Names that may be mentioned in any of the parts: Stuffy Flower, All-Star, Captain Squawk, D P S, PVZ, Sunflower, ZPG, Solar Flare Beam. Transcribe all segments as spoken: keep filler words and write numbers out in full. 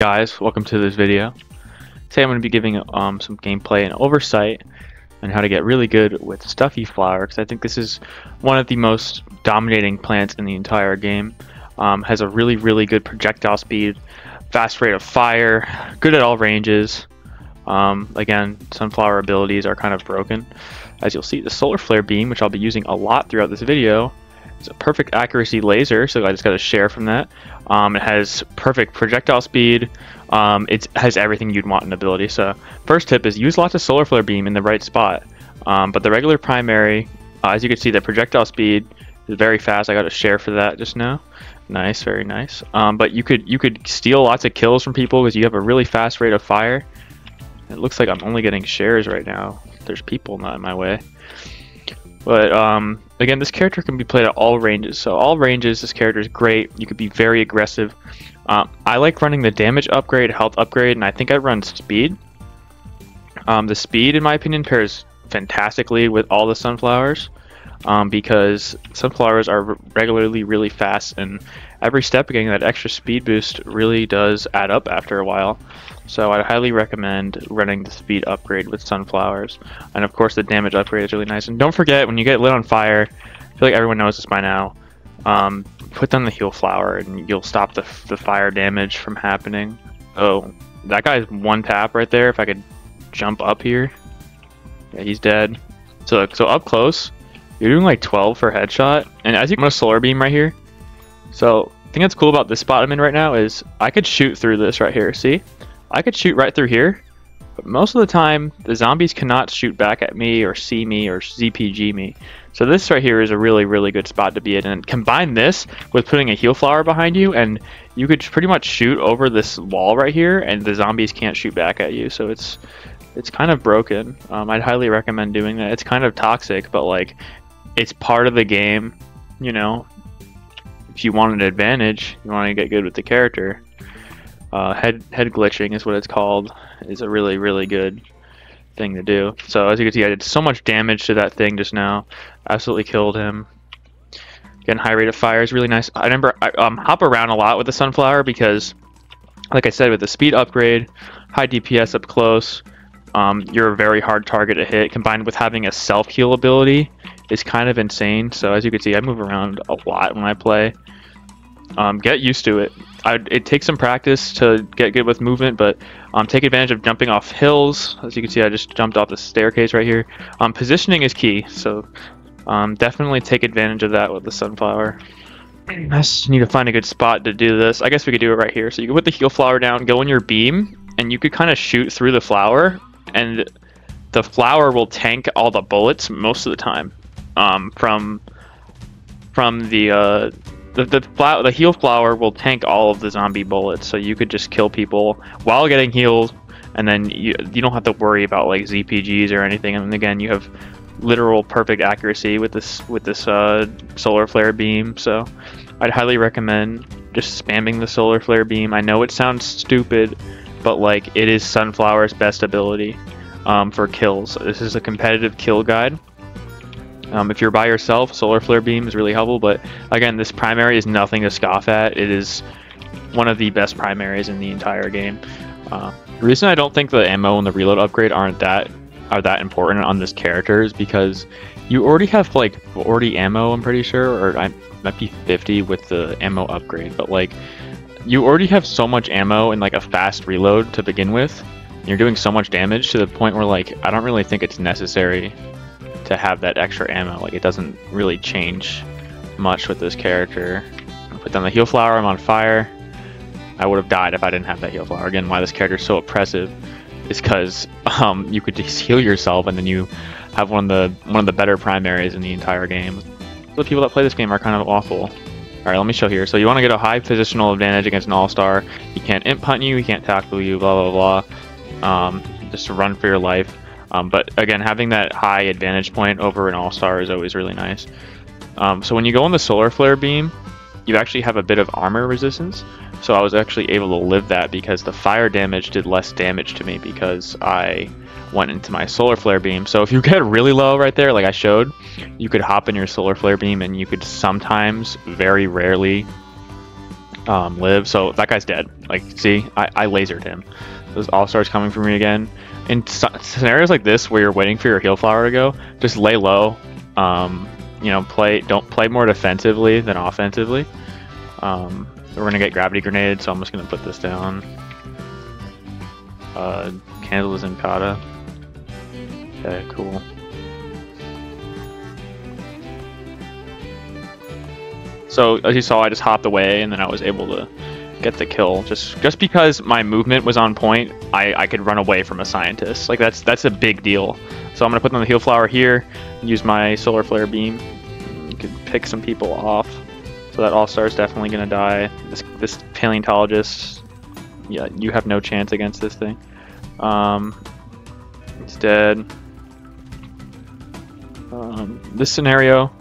Guys, welcome to this video. Today I'm going to be giving um, some gameplay and oversight on how to get really good with Stuffy Flower, because I think this is one of the most dominating plants in the entire game. Um, has a really really good projectile speed, fast rate of fire, good at all ranges. Um, again, Sunflower abilities are kind of broken. As you'll see, the Solar Flare Beam, which I'll be using a lot throughout this video, it's a perfect accuracy laser, so I just got a share from that. Um, it has perfect projectile speed. Um, it has everything you'd want in ability. So first tip is use lots of Solar Flare Beam in the right spot. Um, but the regular primary, uh, as you can see, the projectile speed is very fast. I got a share for that just now. Nice, very nice. Um, but you could you could steal lots of kills from people because you have a really fast rate of fire. It looks like I'm only getting shares right now. There's people not in my way. But um, again, this character can be played at all ranges. So all ranges, this character is great. You could be very aggressive. Um, I like running the damage upgrade, health upgrade, and I think I run speed. Um, the speed, in my opinion, pairs fantastically with all the sunflowers um, because sunflowers are regularly really fast, and every step getting that extra speed boost really does add up after a while. So I highly recommend running the speed upgrade with sunflowers, and of course the damage upgrade is really nice. And don't forget, when you get lit on fire, I feel like everyone knows this by now, um, put down the heal flower and you'll stop the, the fire damage from happening. Oh, that guy's one tap right there. If I could jump up here, yeah, he's dead. So so up close, you're doing like twelve for headshot, and as you can, I'm gonna Solar Beam right here. So the thing that's cool about this spot I'm in right now is I could shoot through this right here. See? I could shoot right through here, but most of the time the zombies cannot shoot back at me or see me or Z P G me. So this right here is a really really good spot to be in, and combine this with putting a heal flower behind you and you could pretty much shoot over this wall right here and the zombies can't shoot back at you. So it's it's kind of broken. Um, I'd highly recommend doing that. It's kind of toxic, but like it's part of the game, you know. If you want an advantage, you want to get good with the character. Uh, head head glitching is what it's called. It's a really really good thing to do. So as you can see, I did so much damage to that thing just now. Absolutely killed him. Again, high rate of fire is really nice. I remember I um, hop around a lot with the sunflower because, like I said, with the speed upgrade, high D P S up close, um, you're a very hard target to hit. Combined with having a self heal ability, is kind of insane. So as you can see, I move around a lot when I play. Um, get used to it. I, it takes some practice to get good with movement, but um, take advantage of jumping off hills. As you can see, I just jumped off the staircase right here. Um, positioning is key, so um, definitely take advantage of that with the sunflower. I just need to find a good spot to do this. I guess we could do it right here. So you can put the heal flower down, go in your beam, and you could kind of shoot through the flower, and the flower will tank all the bullets most of the time um, from from the. Uh, The, the, flower, the heal flower will tank all of the zombie bullets, so you could just kill people while getting healed, and then you, you don't have to worry about like Z P Gs or anything. And again, you have literal perfect accuracy with this with this uh, Solar Flare Beam. So I'd highly recommend just spamming the Solar Flare Beam. I know it sounds stupid, but like it is Sunflower's best ability um, for kills. This is a competitive kill guide. Um, if you're by yourself, Solar Flare Beam is really helpful, but again, this primary is nothing to scoff at. It is one of the best primaries in the entire game. Uh, the reason I don't think the ammo and the reload upgrade aren't that are that important on this character is because you already have like forty ammo, I'm pretty sure, or I might be fifty with the ammo upgrade, but like you already have so much ammo and like a fast reload to begin with. And you're doing so much damage to the point where like I don't really think it's necessary to have that extra ammo. Like it doesn't really change much with this character. I put down the heal flower, I'm on fire. I would have died if I didn't have that heal flower. Again, why this character is so oppressive is because um, you could just heal yourself, and then you have one of the one of the better primaries in the entire game. The people that play this game are kind of awful. All right, let me show here. So you want to get a high positional advantage against an all-star. He can't imp hunt you, he can't tackle you, blah blah blah. Um, just run for your life. Um, but again, having that high advantage point over an all-star is always really nice. Um, so when you go on the Solar Flare Beam, you actually have a bit of armor resistance. So I was actually able to live that because the fire damage did less damage to me because I went into my Solar Flare Beam. So if you get really low right there, like I showed, you could hop in your Solar Flare Beam and you could sometimes, very rarely, um, live. So that guy's dead. Like, see, I, I lasered him. Those All-Stars coming for me again. In scenarios like this where you're waiting for your heal flower to go, just lay low. Um, you know, play don't play more defensively than offensively. Um, we're gonna get gravity grenade, so I'm just gonna put this down. Uh, Candle is in Kata. Okay, cool. So as you saw, I just hopped away, and then I was able to get the kill. Just just because my movement was on point, I, I could run away from a scientist. Like, that's that's a big deal. So I'm gonna put on the heal flower here, and use my solar flare beam. You can pick some people off. So that All-Star is definitely gonna die. This this paleontologist, yeah, you have no chance against this thing. Um, it's dead. Um, this scenario,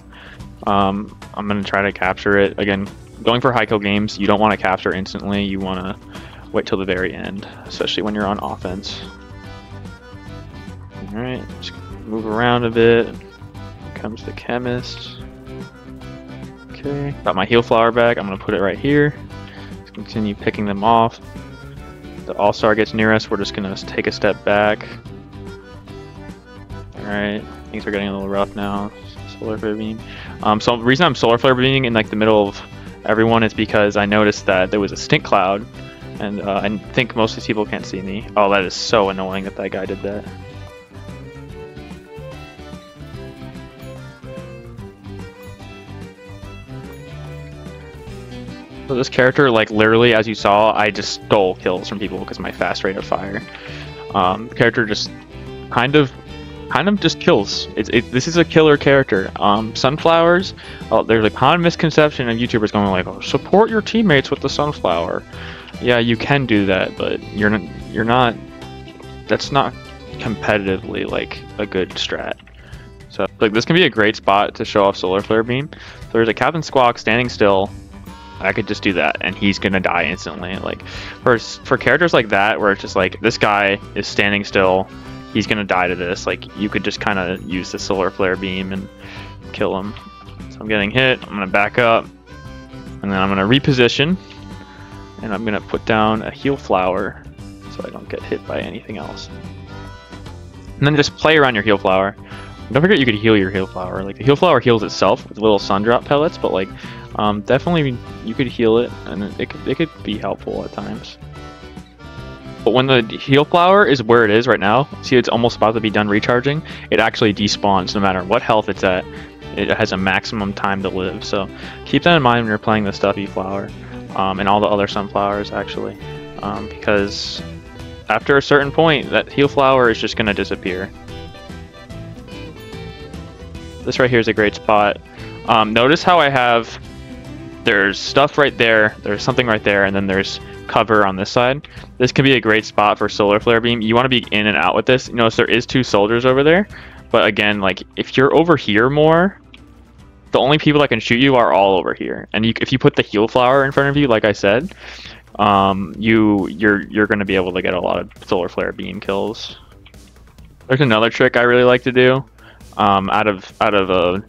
um, I'm gonna try to capture it again. Going for high kill games, you don't want to capture instantly. You want to wait till the very end, especially when you're on offense. All right, just move around a bit. Here comes the chemist. Okay, got my heal flower back. I'm gonna put it right here. Let's continue picking them off. The All-Star gets near us. We're just gonna take a step back. All right, things are getting a little rough now. Solar flare beam. Um, so the reason I'm solar flare beaming in like the middle of everyone is because I noticed that there was a stink cloud, and uh, I think most of these people can't see me. Oh, that is so annoying that that guy did that. So this character, like literally, as you saw, I just stole kills from people because of my fast rate of fire. Um, the character just kind of Kind of just kills. It's, it, this is a killer character. Um, sunflowers, uh, there's a common misconception of YouTubers going like, oh, support your teammates with the sunflower. Yeah, you can do that, but you're not, you're not, that's not competitively like a good strat. So like this can be a great spot to show off solar flare beam. So there's a Captain Squawk standing still. I could just do that and he's gonna die instantly. Like for, for characters like that, where it's just like, this guy is standing still, he's gonna die to this. Like, you could just kind of use the solar flare beam and kill him. So I'm getting hit. I'm gonna back up, and then I'm gonna reposition, and I'm gonna put down a heal flower so I don't get hit by anything else. And then just play around your heal flower. Don't forget you could heal your heal flower. Like the heal flower heals itself with little sun drop pellets, but like um, definitely you could heal it, and it, it could it could be helpful at times. But when the heal flower is where it is right now, see it's almost about to be done recharging, it actually despawns no matter what health it's at. It has a maximum time to live, so keep that in mind when you're playing the stuffy flower um, and all the other sunflowers actually, um, because after a certain point that heal flower is just going to disappear. This right here is a great spot. Um, notice how I have, there's stuff right there, there's something right there, and then there's cover on this side. This can be a great spot for solar flare beam. You want to be in and out with this. You notice there is two soldiers over there, but again, like if you're over here more, the only people that can shoot you are all over here. And you, if you put the heal flower in front of you, like I said, um, you you're you're going to be able to get a lot of solar flare beam kills. There's another trick I really like to do um, out of out of a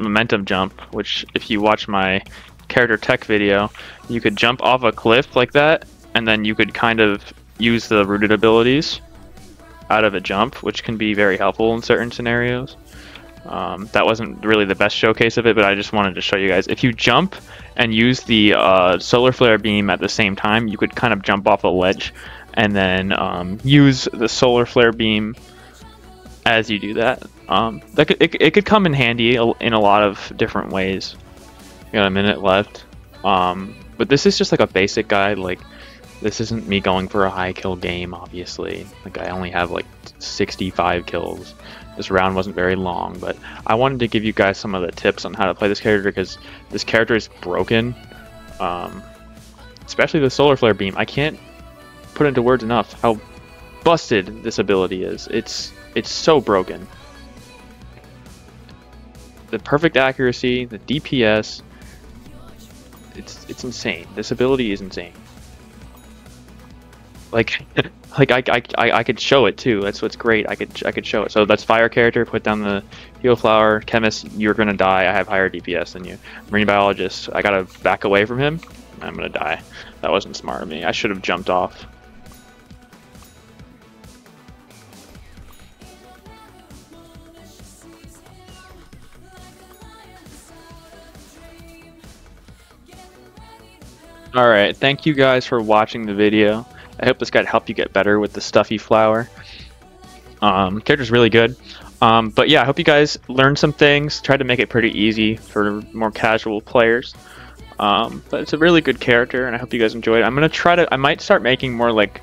momentum jump, which if you watch my character tech video, you could jump off a cliff like that, and then you could kind of use the rooted abilities out of a jump, which can be very helpful in certain scenarios. Um, that wasn't really the best showcase of it, but I just wanted to show you guys. If you jump and use the uh, solar flare beam at the same time, you could kind of jump off a ledge and then um, use the solar flare beam as you do that. Um, that could, it, it could come in handy in a lot of different ways. Got a minute left, um, but this is just like a basic guide. Like, this isn't me going for a high kill game, obviously. Like, I only have like sixty-five kills. This round wasn't very long, but I wanted to give you guys some of the tips on how to play this character because this character is broken. Um, especially the solar flare beam. I can't put into words enough how busted this ability is. It's it's so broken. The perfect accuracy, the D P S. It's it's insane. This ability is insane. Like, like I, I I I could show it too. That's what's great. I could I could show it. So that's fire character. Put down the heal flower. Chemist, you're gonna die. I have higher D P S than you. Marine biologist, I gotta back away from him. I'm gonna die. That wasn't smart of me. I should have jumped off. Alright, thank you guys for watching the video. I hope this guide helped you get better with the Stuffy Flower. Um, character's really good. Um, but yeah, I hope you guys learned some things. Tried to make it pretty easy for more casual players. Um, but it's a really good character, and I hope you guys enjoyed it. I'm gonna try to. I might start making more like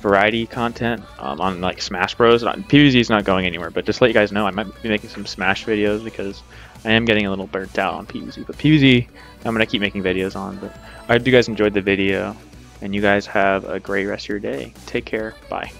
variety content um, on like Smash Bros. P V Z is not going anywhere, but just to let you guys know, I might be making some Smash videos because I am getting a little burnt out on P V Z. But P V Z, I'm gonna keep making videos on. But I hope you guys enjoyed the video, and you guys have a great rest of your day. Take care. Bye.